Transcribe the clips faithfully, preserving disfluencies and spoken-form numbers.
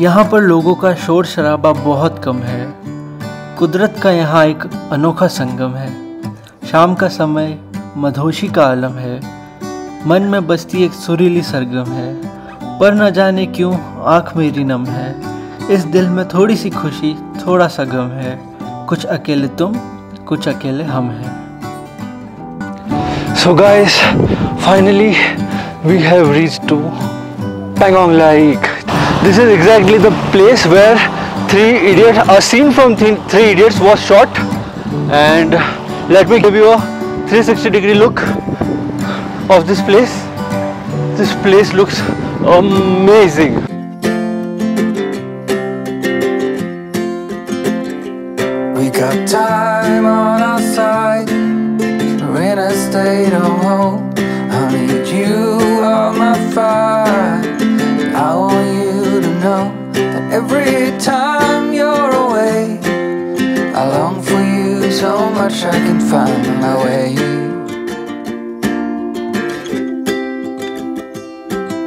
यहाँ पर लोगों का शोर शराबा बहुत कम है। कुदरत का यहाँ एक अनोखा संगम है। शाम का समय मधोशी का आलम है। मन में बसती एक सुरीली सरगम है। पर न जाने क्यों आँख मेरी नम है। इस दिल में थोड़ी सी खुशी, थोड़ा सा गम है। कुछ अकेले तुम, कुछ अकेले हम हैं। So guys, finally we have reached to Pangong lake. This is exactly the place where Three Idiots, a scene from Three Idiots was shot, and let me give you a three sixty degree look of this place. This place looks amazing. We got time on our side. We're in a state of hope. I need you on my side. I want you. Know that every time you're away, I long for you so much I can find my way.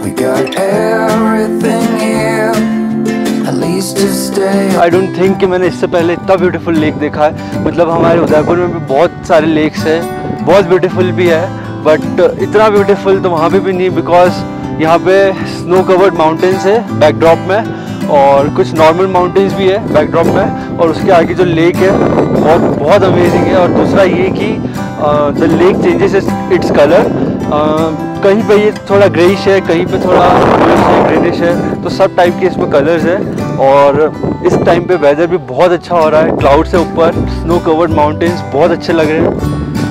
We got everything here, at least to stay. I don't think कि मैंने इससे पहले इतना beautiful lake देखा है। मतलब हमारे उदयपुर में भी बहुत सारे लेक्स हैं, बहुत ब्यूटीफुल भी है, बट इतना ब्यूटीफुल तो वहाँ भी भी नहीं, बिकॉज यहाँ पे स्नो कवर्ड माउंटेन्स है बैकड्रॉप में, और कुछ नॉर्मल माउंटेन्स भी है बैकड्रॉप में, और उसके आगे जो लेक है बहुत बहुत अमेजिंग है। और दूसरा ये कि the lake changes its colour, कहीं पे ये थोड़ा ग्रेइश है, कहीं पे थोड़ा ग्रीनिश है, तो सब टाइप के इसमें कलर्स हैं। और इस टाइम पे वेदर भी बहुत अच्छा हो रहा है, क्लाउड से ऊपर स्नो कवर्ड माउंटेन्स बहुत अच्छे लग रहे हैं।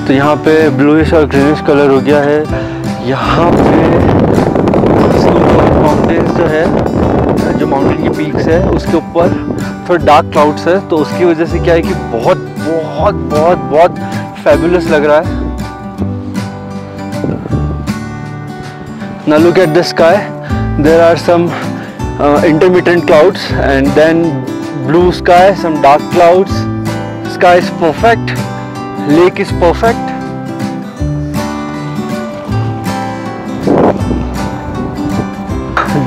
तो यहाँ पे ब्लूइश और ग्रीनिश कलर हो गया है। यहाँ पे माउंटेन्स जो है, जो माउंटेन की पीक्स है, उसके ऊपर थोड़ा डार्क क्लाउड्स है, तो उसकी वजह से क्या है कि बहुत बहुत बहुत बहुत फैबुलस लग रहा है। Now look at the sky. There are some uh, intermittent clouds and then blue sky, some dark clouds. Sky is perfect. Lake is perfect.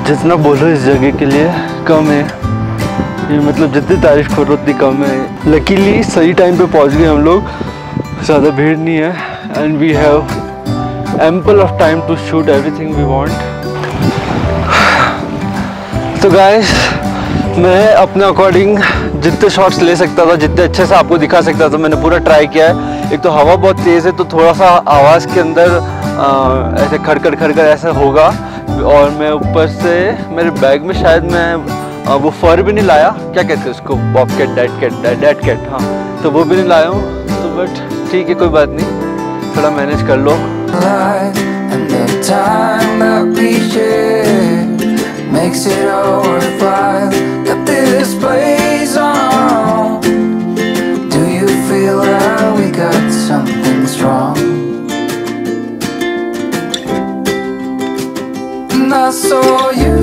जितना बोलो इस जगह के लिए कम है ये, मतलब जितनी तारीफ करो उतनी कम है। लकीली सही टाइम पे पहुंच गए हम लोग, ज़्यादा भीड़ नहीं है, and we have ample of time to shoot everything we want. तो गाइस, मैं अपने अकॉर्डिंग जितने शॉट्स ले सकता था, जितने अच्छे से आपको दिखा सकता था, मैंने पूरा ट्राई किया है। एक तो हवा बहुत तेज़ है, तो थोड़ा सा आवाज़ के अंदर आ, ऐसे खड़खड़ खड़खड़ ऐसा होगा, और मैं ऊपर से मेरे बैग में शायद मैं वो फर भी नहीं लाया, क्या कहते हैं उसको, बॉबकैट, डैटकैट, डैटकैट, हाँ, तो वो भी नहीं लाया हूँ। तो बट ठीक है, कोई बात नहीं, थोड़ा मैनेज कर लो। I saw you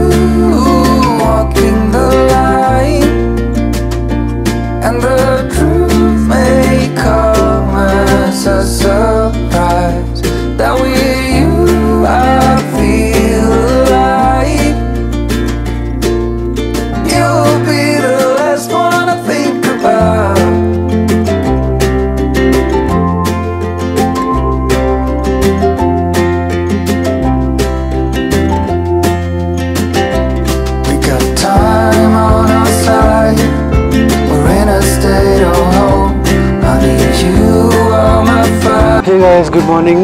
walking the line, and the truth may come as a surprise. That with you I feel alive. You'll be the last one I think about. Hey guys, good morning,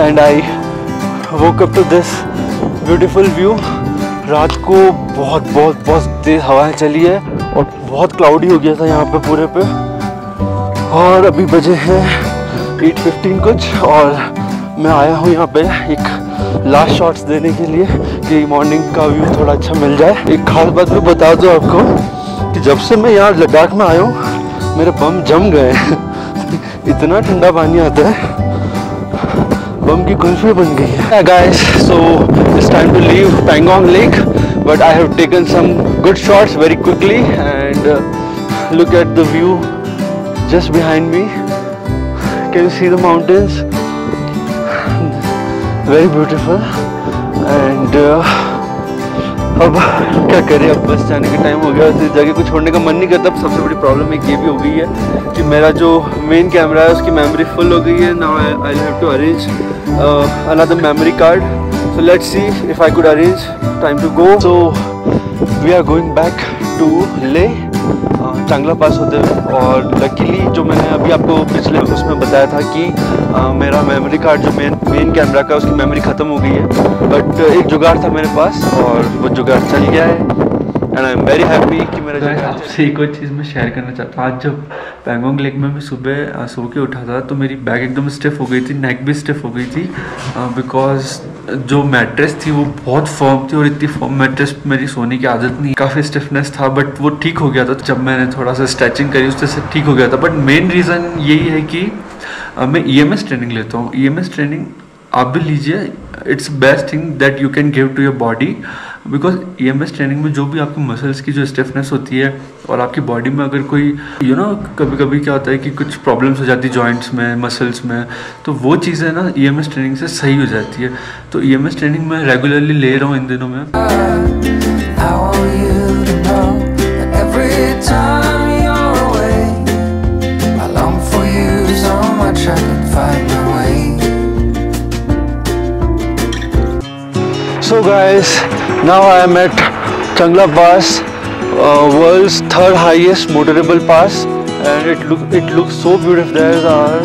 and I woke up to this beautiful view. रात को बहुत बहुत बहुत तेज हवाएं चली है और बहुत क्लाउडी हो गया था यहाँ पे पूरे पे, और अभी बजे हैं आठ पंद्रह कुछ, और मैं आया हूँ यहाँ पे एक लास्ट शॉट्स देने के लिए कि मॉर्निंग का व्यू थोड़ा अच्छा मिल जाए। एक खास बात भी बता दूँ आपको कि जब से मैं यहाँ लद्दाख में आया हूँ, मेरे बम जम गए हैं, इतना ठंडा पानी आता है, बम की कुल्फी बन गई है। Guys, so it's time to leave Pangong lake, but I have taken some good shots very quickly, and look at the view just behind me. Can you see the mountains? Very beautiful. And uh, अब क्या करें, अब बस जाने का time हो गया, इस जगह को छोड़ने का मन नहीं करता। अब सबसे बड़ी प्रॉब्लम एक ये भी हो गई है कि मेरा जो मेन कैमरा है उसकी मेमोरी फुल हो गई है। Now I will have to arrange another memory card. So let's see if I could arrange time to go. So we are going back to Leh, चांगला पास होते हुए। और लकीली जो मैंने अभी आपको पिछले उसमें बताया था कि uh, मेरा मेमोरी कार्ड जो मेन मेन कैमरा का उसकी मेमोरी ख़त्म हो गई है, बट एक जुगाड़ था मेरे पास और वो जुगाड़ चल गया है। And I am very happy कि मेरा जुगाड़। आपसे एक और चीज़ मैं शेयर करना चाहता हूँ। आज जब पैंगोंग लेक में मैं सुबह सो के उठा था तो मेरी बैक एकदम स्टिफ हो गई थी, नेक भी स्टिफ हो गई थी, बिकॉज जो मैट्रेस थी वो बहुत फर्म थी और इतनी फर्म मैट्रेस मेरी सोने की आदत नहीं, काफ़ी स्टिफनेस था, बट वो ठीक हो गया था। तो जब मैंने थोड़ा सा स्ट्रेचिंग करी उससे से ठीक हो गया था। बट मेन रीज़न यही है कि मैं ईएमएस ट्रेनिंग लेता हूँ। ईएमएस ट्रेनिंग आप भी लीजिए, it's best thing that you can give to your body, because EMS training में जो भी आपके मसल्स की जो स्टिफनेस होती है और आपकी बॉडी में अगर कोई यू नो कभी कभी क्या होता है कि कुछ प्रॉब्लम्स हो जाती है जॉइंट्स में, मसल्स में, तो वो चीज़ें ना ईएमएस ट्रेनिंग से सही हो जाती है। तो ईएमएस ट्रेनिंग मैं रेगुलरली ले रहा हूँ इन दिनों में। So guys, Now I am at Changla Pass, uh, world's third highest motorable pass, and it look it looks so beautiful. There is our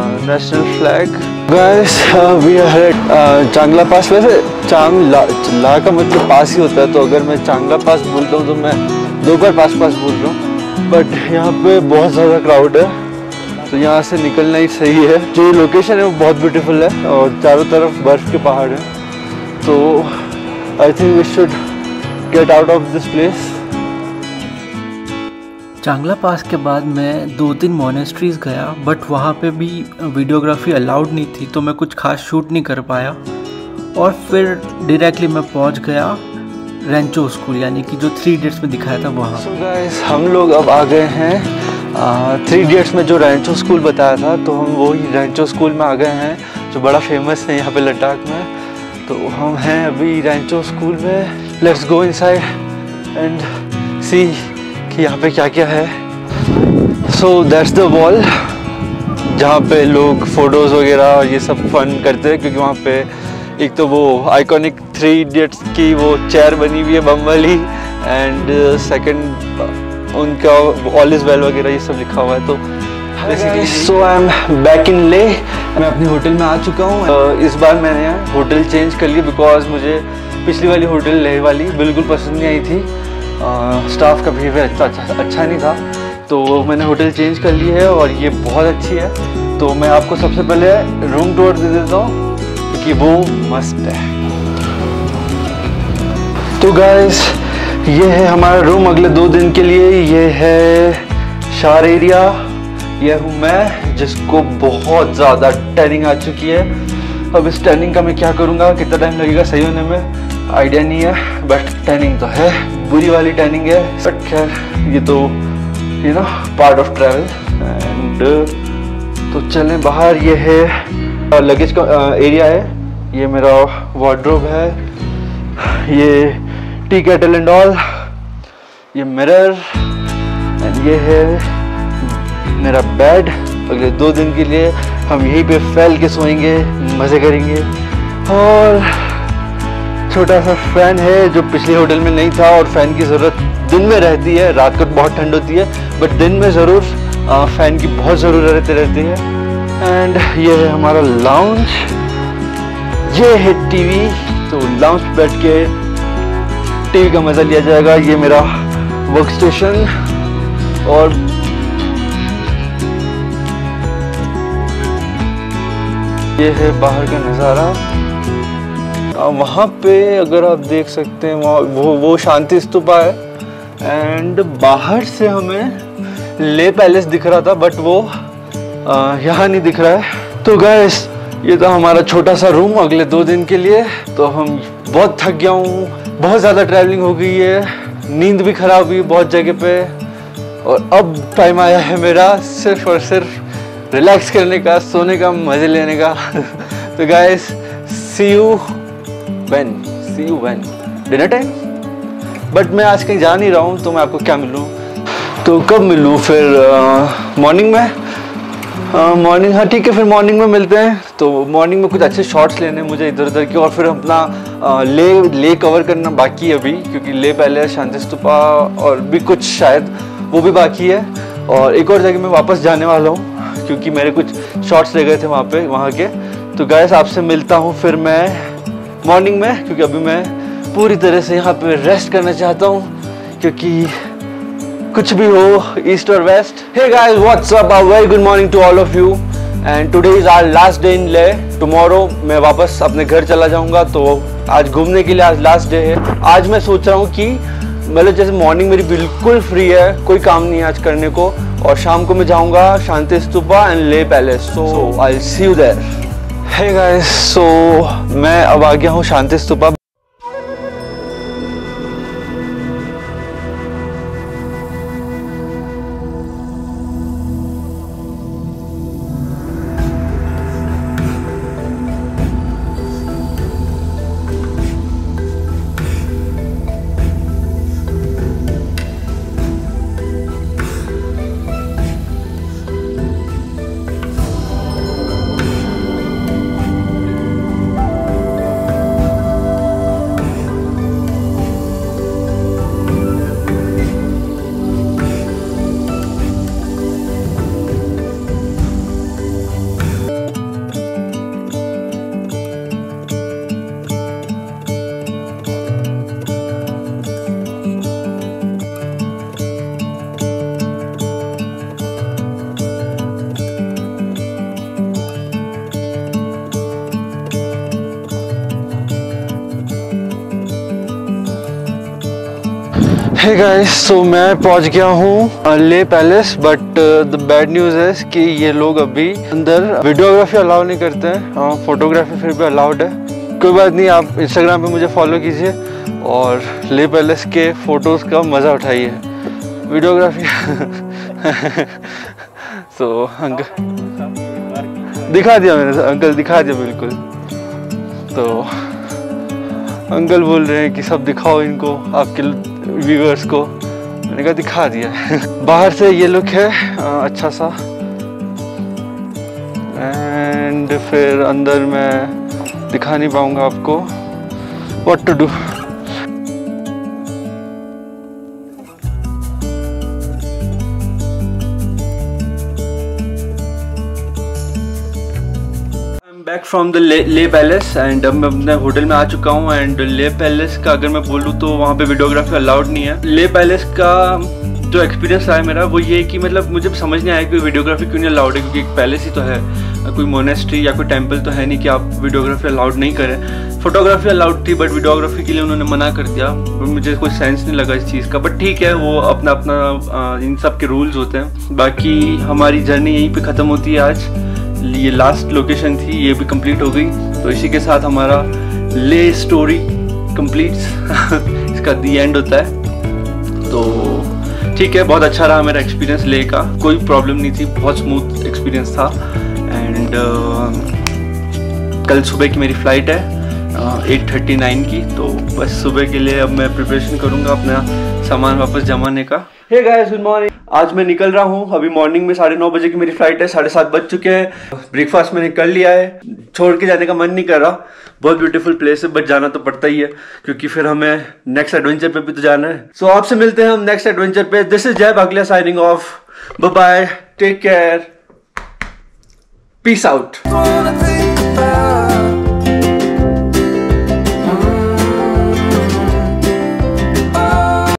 uh, national flag. Guys, uh, we are at uh, Changla Pass. वैसे चांगला ला का मतलब पास ही होता है, तो अगर मैं चांगला पास बोलता हूँ तो मैं दो बार पास पास बोल रहा हूँ। बट यहाँ पे बहुत ज़्यादा क्राउड है, तो यहाँ से निकलना ही सही है। जो लोकेशन है वो बहुत ब्यूटीफुल है और चारों तरफ बर्फ़ के पहाड़ हैं, तो I think we should get out of this place. चांगला पास के बाद मैं दो तीन मोनेस्ट्रीज़ गया, बट वहाँ पे भी वीडियोग्राफी अलाउड नहीं थी, तो मैं कुछ खास शूट नहीं कर पाया। और फिर डायरेक्टली मैं पहुँच गया रेंचो स्कूल, यानी कि जो थ्री इडियट्स में दिखाया था वहाँ। So guys, हम लोग अब आ गए हैं थ्री इडियट्स में जो रेंचो स्कूल बताया था, तो हम वही रेंचो स्कूल में आ गए हैं जो बड़ा फेमस है यहाँ पे लद्दाख में। तो हम हैं अभी रेंचो स्कूल में। Let's go inside and see कि यहाँ पे क्या क्या है। सो दैट्स द वॉल जहाँ पे लोग फ़ोटोज़ वगैरह और ये सब फन करते हैं, क्योंकि वहाँ पे एक तो वो आइकॉनिक थ्री इडियट्स की वो चेयर बनी हुई है बम वाली, एंड सेकंड उनका ऑल इज़ वेल वगैरह ये सब लिखा हुआ है। तो so I am back in Leh. मैं अपने होटल में आ चुका हूँ। uh, इस बार मैंने होटल चेंज कर लिया, बिकॉज मुझे पिछली वाली होटल लेह वाली बिल्कुल पसंद नहीं आई थी। स्टाफ uh, का बिहेवियर अच्छा अच्छा अच्छा नहीं था, तो मैंने होटल चेंज कर ली है और ये बहुत अच्छी है। तो मैं आपको सबसे पहले रूम टूर दे देता हूँ क्योंकि वो मस्त है। तो गाइस, ये है हमारा रूम अगले दो दिन के लिए। ये है शार एरिया, यह हूँ मैं जिसको बहुत ज़्यादा टर्निंग आ चुकी है। अब इस टर्निंग का मैं क्या करूँगा, कितना टाइम लगेगा सही होने में आइडिया नहीं है, बट टर्निंग तो है, बुरी वाली टर्निंग है। बट खैर ये तो you know part of travel. And तो चलें बाहर। ये है लगेज का एरिया है, ये मेरा वार्डरोब है, ये टी कैटल एंड ऑल, ये मिरर, एंड ये है मेरा बेड। अगले दो दिन के लिए हम यहीं पे फैल के सोएंगे, मज़े करेंगे। और छोटा सा फ़ैन है जो पिछले होटल में नहीं था, और फ़ैन की ज़रूरत दिन में रहती है, रात को बहुत ठंड होती है, बट दिन में ज़रूर फ़ैन की बहुत ज़रूरत रहती है। एंड ये है हमारा लाउंज, ये है टीवी, तो लाउंज पे बैठ के टीवी का मज़ा लिया जाएगा। ये मेरा वर्क स्टेशन, और ये है बाहर का नज़ारा। वहाँ पे अगर आप देख सकते हैं वहाँ वो वो शांति स्तूपा है, एंड बाहर से हमें लेह पैलेस दिख रहा था, बट वो यहाँ नहीं दिख रहा है। तो गाइस, ये था हमारा छोटा सा रूम अगले दो दिन के लिए। तो हम बहुत थक गया हूँ, बहुत ज़्यादा ट्रैवलिंग हो गई है, नींद भी ख़राब हुई बहुत जगह पे, और अब टाइम आया है मेरा सिर्फ और सिर्फ रिलैक्स करने का, सोने का, मजे लेने का। तो guys see you when see you when dinner time. But मैं आज कहीं जा नहीं रहा हूँ, तो मैं आपको क्या मिलूँ, तो कब मिलूँ फिर? मॉर्निंग में, मॉर्निंग हाँ ठीक है, फिर मॉर्निंग में मिलते हैं। तो मॉर्निंग में कुछ अच्छे शॉट्स लेने मुझे इधर उधर के, और फिर अपना आ, ले ले कवर करना बाकी है अभी, क्योंकि ले पहले शांति स्तूपा और भी कुछ शायद वो भी बाकी है, और एक और जगह मैं वापस जाने वाला हूँ क्योंकि मेरे कुछ शॉट्स ले गए थे वहाँ पे वहाँ के। तो गाइस आपसे मिलता हूँ फिर मैं मॉर्निंग में, क्योंकि अभी मैं पूरी तरह से यहाँ पे रेस्ट करना चाहता हूँ, क्योंकि कुछ भी हो ईस्ट और west. Hey guys what's up, a very good morning to all of you and today is our last day in Leh. Tomorrow मैं वापस अपने घर चला जाऊँगा, तो आज घूमने के लिए आज लास्ट डे है। आज मैं सोच रहा हूँ कि मतलब जैसे मॉर्निंग मेरी बिल्कुल फ्री है, कोई काम नहीं है आज करने को, और शाम को मैं जाऊंगा Shanti Stupa and Leh palace. So I will see you there. Hey guys, so मैं अब आ गया हूँ शांति स्तूपा। हे गाइस, सो मैं पहुंच गया हूँ Leh palace, but the bad news है कि ये लोग अभी अंदर वीडियोग्राफी अलाउ नहीं करते हैं, फोटोग्राफी फिर भी अलाउड है। कोई बात नहीं, आप इंस्टाग्राम पे मुझे फॉलो कीजिए और ले पैलेस के फ़ोटोज़ का मज़ा उठाइए। वीडियोग्राफी सो अंकल दिखा दिया मैंने, अंकल दिखा दिया बिल्कुल। तो अंकल बोल रहे हैं कि सब दिखाओ इनको, आपके व्यूअर्स को। मैंने कहा दिखा दिया। बाहर से ये लुक है अच्छा सा, एंड फिर अंदर मैं दिखा नहीं पाऊँगा आपको, what to do. From the Leh palace and अब मैं अपने होटल में आ चुका हूँ। एंड ले पैलेस का अगर मैं बोलूँ तो वहाँ पे वीडियोग्राफी अलाउड नहीं है। ले पैलेस का जो एक्सपीरियंस आया मेरा वो ये कि मतलब मुझे समझ नहीं आया कि वीडियोग्राफी क्यों नहीं अलाउड है, क्योंकि एक पैलेस ही तो है, कोई मोनेस्ट्री या कोई टेम्पल तो है नहीं कि आप वीडियोग्राफी अलाउड नहीं करें। फोटोग्राफी अलाउड थी बट वीडियोग्राफी के लिए उन्होंने मना कर दिया। मुझे कोई सेंस नहीं लगा इस चीज़ का, बट ठीक है, वो अपना अपना इन सब के रूल्स होते हैं। बाकी हमारी जर्नी यहीं पर ख़त्म होती है। आज ये लास्ट लोकेशन थी, ये भी कंप्लीट हो गई। तो इसी के साथ हमारा ले स्टोरी कंप्लीट्स इसका दी एंड होता है। तो ठीक है, बहुत अच्छा रहा मेरा एक्सपीरियंस ले का, कोई प्रॉब्लम नहीं थी, बहुत स्मूथ एक्सपीरियंस था। एंड uh, कल सुबह की मेरी फ़्लाइट है एट थर्टी नाइन की, तो बस सुबह के लिए अब मैं प्रिपरेशन करूँगा अपना सामान वापस जमाने का। हे गाइस गुड मॉर्निंग, आज मैं निकल रहा हूँ। अभी मॉर्निंग में साढ़े नौ बजे की मेरी फ्लाइट है, साढ़े सात बज चुके हैं। ब्रेकफास्ट मैंने कर लिया है, छोड़ के जाने का मन नहीं कर रहा। बहुत ब्यूटीफुल प्लेस है, बट जाना तो पड़ता ही है क्योंकि फिर हमें नेक्स्ट एडवेंचर पे भी तो जाना है। सो so, आपसे मिलते हैं हम नेक्स्ट एडवेंचर पे। दिस इज जय Bakliwal signing off, bye bye, take care, peace out.